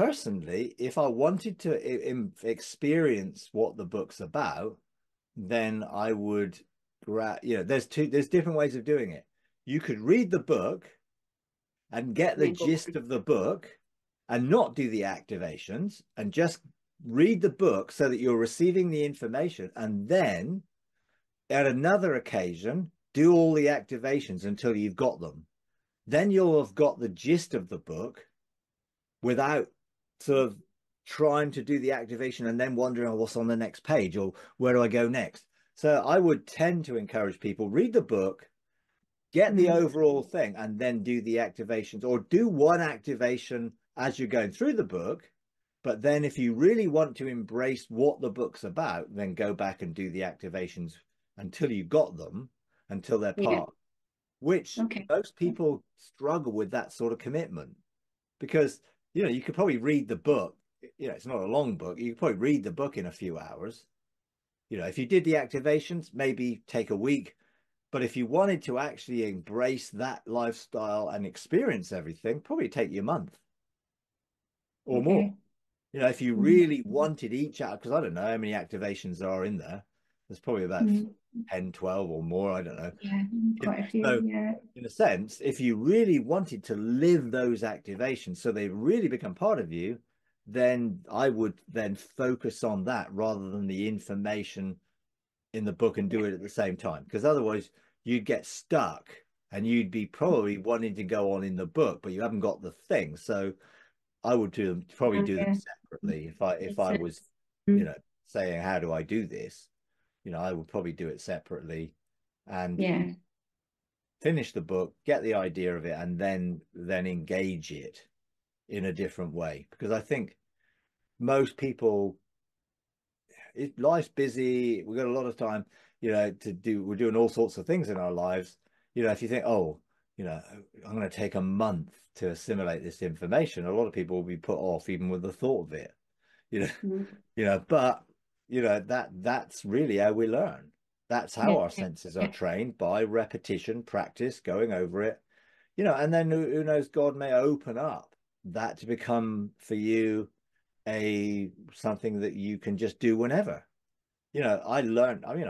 personally, if I wanted to experience what the book's about, then I would, you know, there's different ways of doing it. You could read the book and get the gist of the book and not do the activations and just read the book so that you're receiving the information, and then at another occasion do all the activations until you've got them. Then you'll have got the gist of the book without sort of trying to do the activation and then wondering, oh, what's on the next page, or where do I go next? So I would tend to encourage people, read the book, get the overall thing, and then do the activations, or do one activation as you're going through the book. But then if you really want to embrace what the book's about, then go back and do the activations until you got them, until they're part, which most people struggle with, that sort of commitment, because, you know, you could probably read the book. You know, it's not a long book. You could probably read the book in a few hours. You know, if you did the activations, maybe take a week. But if you wanted to actually embrace that lifestyle and experience everything, probably take you a month or more. You know, if you really wanted each out, because I don't know how many activations there are in there. There's probably about 10, 12 or more. I don't know. Yeah, quite a few. So, in a sense, if you really wanted to live those activations so they really become part of you, then I would then focus on that rather than the information in the book and do it at the same time. Because otherwise you'd get stuck and you'd be probably wanting to go on in the book, but you haven't got the thing. So I would do them, probably do them separately. If I was, you know, saying, how do I do this? You know, I would probably do it separately and finish the book, get the idea of it, and then engage it in a different way. Because I think most people, life's busy, we've got a lot of time, you know, to do, we're doing all sorts of things in our lives. You know, if you think, oh, you know, I'm going to take a month to assimilate this information, a lot of people will be put off even with the thought of it, you know, you know, but you know, that's really how we learn. That's how our senses are trained, by repetition, practice, going over it, you know, and then who knows, God may open up that to become for you something that you can just do whenever. You know, I learned, I mean,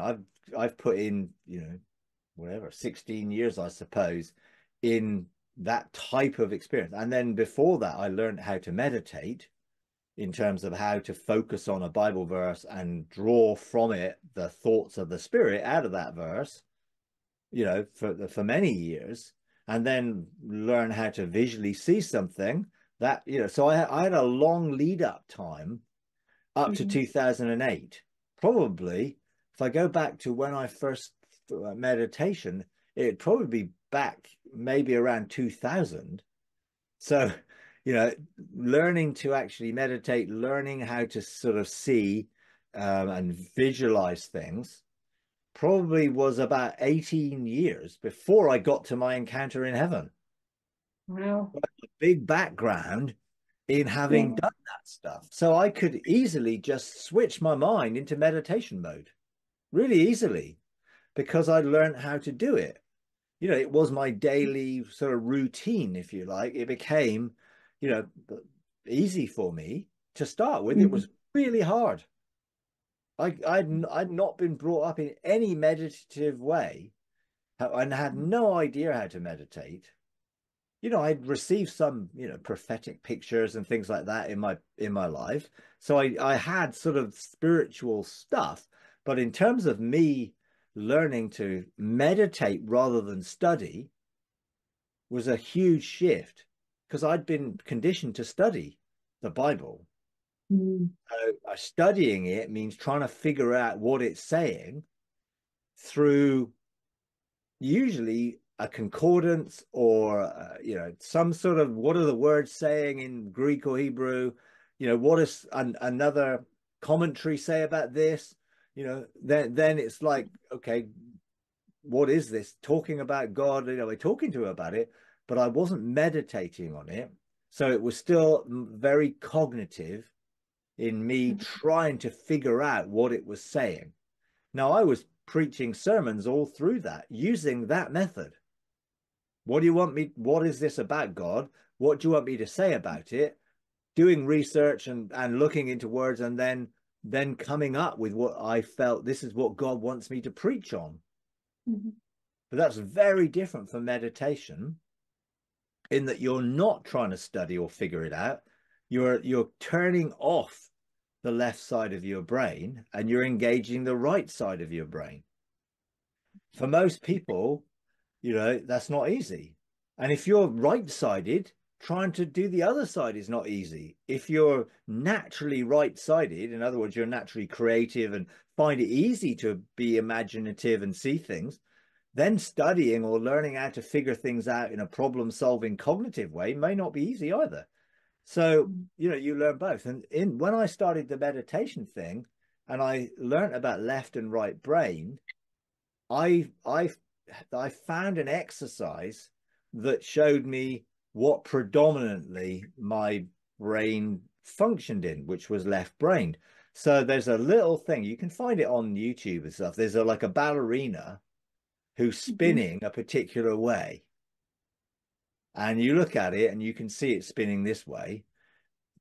I've put in, you know, whatever, 16 years, I suppose, in that type of experience. And then before that, I learned how to meditate, in terms of how to focus on a Bible verse and draw from it the thoughts of the Spirit out of that verse, you know, for many years, and then learn how to visually see something that, you know, so I had a long lead up time up to 2008. Probably if I go back to when I first meditation, it'd probably be back maybe around 2000. So, you know, learning to actually meditate, learning how to sort of see and visualize things probably was about 18 years before I got to my encounter in heaven. Wow. A big background in having done that stuff. So I could easily just switch my mind into meditation mode really easily because I learned how to do it. You know, it was my daily sort of routine, if you like. It became, you know, easy for me to start with. It was really hard. I'd not been brought up in any meditative way and had no idea how to meditate. You know, I'd received some, you know, prophetic pictures and things like that in my life. So I had sort of spiritual stuff, but in terms of me learning to meditate rather than study was a huge shift, because I'd been conditioned to study the Bible. So studying it means trying to figure out what it's saying through usually a concordance or, you know, some sort of, what are the words saying in Greek or Hebrew? You know, what does another commentary say about this? You know, then it's like, okay, what is this talking about? God, you know, we're talking to her about it, but I wasn't meditating on it. So it was still very cognitive in me trying to figure out what it was saying. Now, I was preaching sermons all through that, using that method. What do you want me? What is this about, God? What do you want me to say about it? doing research and looking into words, and then coming up with what I felt this is what God wants me to preach on. Mm-hmm. But that's very different from meditation, in that you're not trying to study or figure it out. You're turning off the left side of your brain and you're engaging the right side of your brain. For most people, you know, that's not easy. And if you're right-sided, trying to do the other side is not easy. If you're naturally right-sided, in other words, you're naturally creative and find it easy to be imaginative and see things, then studying or learning how to figure things out in a problem-solving cognitive way may not be easy either. So, you know, you learn both. And when I started the meditation thing and I learned about left and right brain, I found an exercise that showed me what predominantly my brain functioned in, which was left brain. So there's a little thing, you can find it on YouTube and stuff. There's like a ballerina who's spinning a particular way. And you look at it and you can see it spinning this way.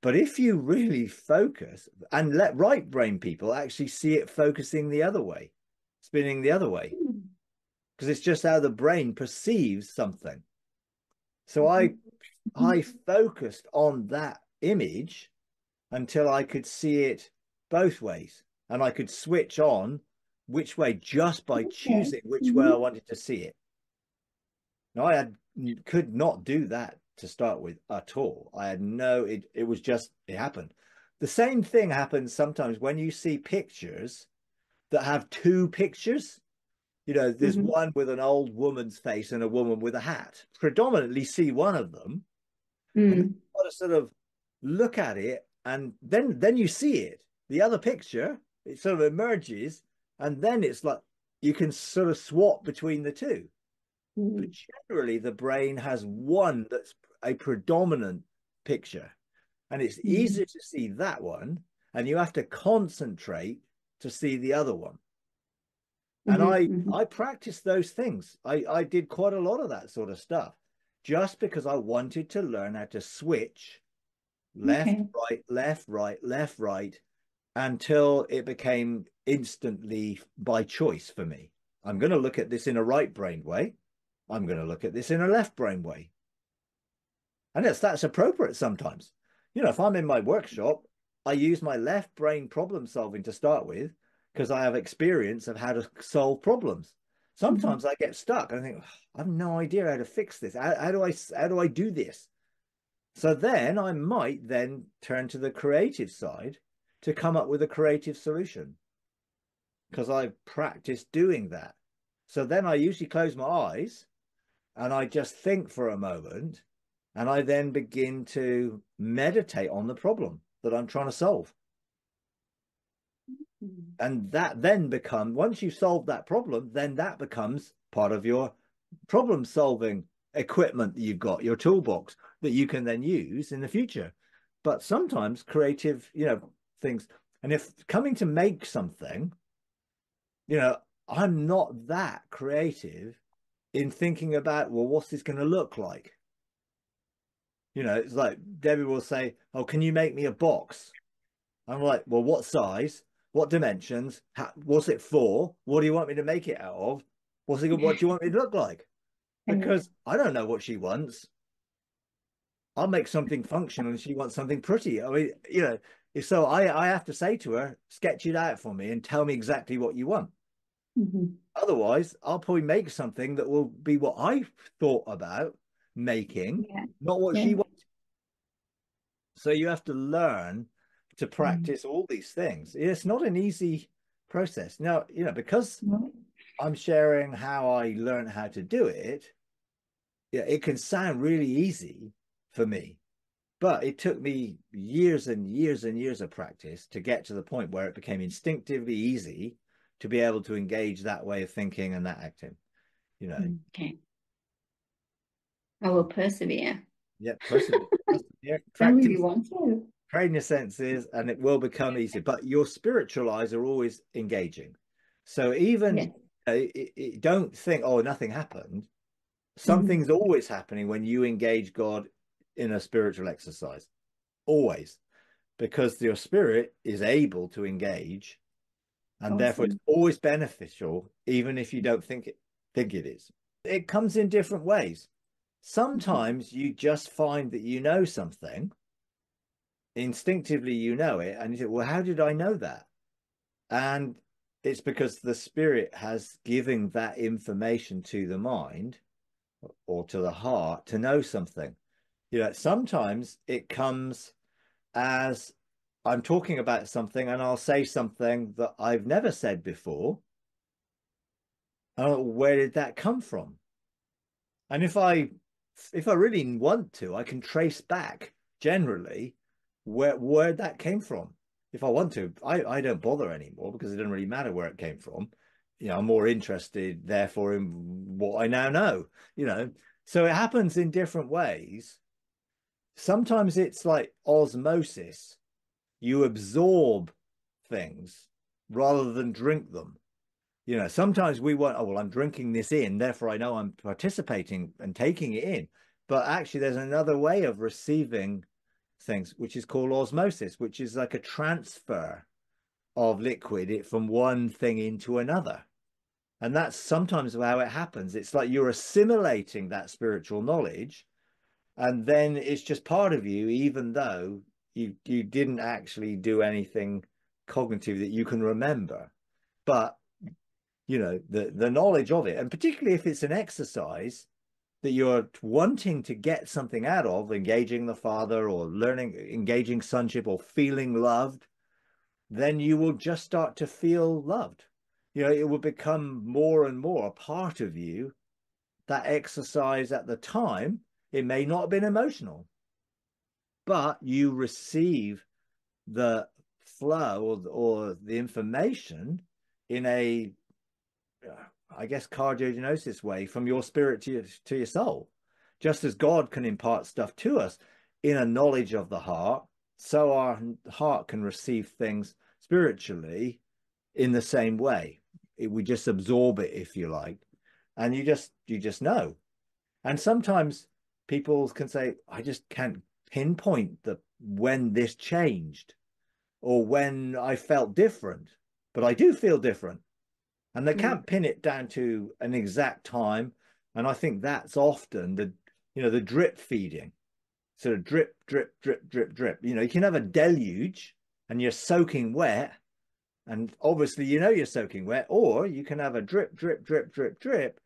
But if you really focus and let right brain people actually see it focusing the other way, spinning the other way, because it's just how the brain perceives something. So I focused on that image until I could see it both ways, and I could switch on which way just by choosing which way I wanted to see it. Now could not do that to start with at all. I had no, it was just, it happened. The same thing happens sometimes when you see pictures that have two pictures. You know, there's one with an old woman's face and a woman with a hat. Predominantly see one of them. You've got to sort of look at it, and then you see it. The other picture, it sort of emerges, and then it's like you can sort of swap between the two. But generally, the brain has one that's a predominant picture, and it's easier to see that one, and you have to concentrate to see the other one. And I practiced those things. I did quite a lot of that sort of stuff just because I wanted to learn how to switch left, right, left, right, left, right, until it became instantly by choice for me. I'm going to look at this in a right-brained way. I'm going to look at this in a left-brained way. And that's appropriate sometimes. You know, if I'm in my workshop, I use my left brain problem solving to start with, because I have experience of how to solve problems. Sometimes I get stuck and I think, oh, I have no idea how to fix this. How do I do this? So then I might then turn to the creative side to come up with a creative solution, because I've practiced doing that. So then I usually close my eyes and I just think for a moment, and I then begin to meditate on the problem that I'm trying to solve. And that then becomes, once you solve that problem, then that becomes part of your problem solving equipment that you've got, your toolbox that you can then use in the future. But sometimes creative, you know, things. And if coming to make something, you know, I'm not that creative in thinking about, well, what's this going to look like? You know, it's like Debbie will say, oh, can you make me a box? I'm like, well, what size? What dimensions? What's it for? What do you want me to make it out of? What do you want me to look like? Because I don't know what she wants. I'll make something functional and she wants something pretty. I mean, you know, so I have to say to her, sketch it out for me and tell me exactly what you want. Otherwise, I'll probably make something that will be what I thought about making, not what she wants. So you have to learn to practice all these things. It's not an easy process. Now, you know, because I'm sharing how I learned how to do it, yeah, it can sound really easy for me, but it took me years and years and years of practice to get to the point where it became instinctively easy to be able to engage that way of thinking and that acting, you know. Okay. I will persevere. Yeah, persevere. I really want to. Train your senses and it will become easier, but your spiritual eyes are always engaging. So even don't think, oh, nothing happened. Something's always happening when you engage God in a spiritual exercise. always, because your spirit is able to engage, and therefore it's always beneficial, even if you don't think it is. It comes in different ways. Sometimes you just find that you know something, instinctively you know it, and you say, well, how did I know that? And it's because the spirit has given that information to the mind or to the heart to know something. You know, sometimes it comes as I'm talking about something and I'll say something that I've never said before. Where did that come from? And if I really want to, I can trace back generally where that came from. If I want to, I don't bother anymore because it doesn't really matter where it came from. You know, I'm more interested, therefore, in what I now know, you know. So it happens in different ways. Sometimes it's like osmosis. You absorb things rather than drink them. You know, sometimes we want, oh, well, I'm drinking this in, therefore I know I'm participating and taking it in. But actually there's another way of receiving things, which is called osmosis, which is like a transfer of liquid from one thing into another. And that's sometimes how it happens. It's like you're assimilating that spiritual knowledge, and then it's just part of you, even though you didn't actually do anything cognitive that you can remember. But, you know, the knowledge of it, and particularly if it's an exercise that you're wanting to get something out of, engaging the Father or learning, engaging sonship or feeling loved, then you will just start to feel loved. You know, it will become more and more a part of you. That exercise at the time, it may not have been emotional, but you receive the flow or the information in a, I guess, cardiogenosis way, from your spirit to your soul. Just as God can impart stuff to us in a knowledge of the heart, so our heart can receive things spiritually in the same way. We just absorb it, if you like, and you just know. And sometimes people can say, I just can't pinpoint when this changed or when I felt different, but I do feel different. And they can't pin it down to an exact time. And I think that's often the drip feeding, sort of drip, drip, drip, drip, drip. You know, you can have a deluge and you're soaking wet, and obviously, you know, you're soaking wet, or you can have a drip, drip, drip, drip, drip.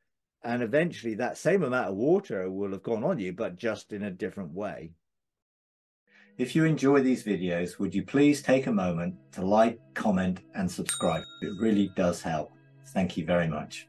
And eventually that same amount of water will have gone on you, but just in a different way. If you enjoy these videos, would you please take a moment to like, comment, and subscribe? It really does help. Thank you very much.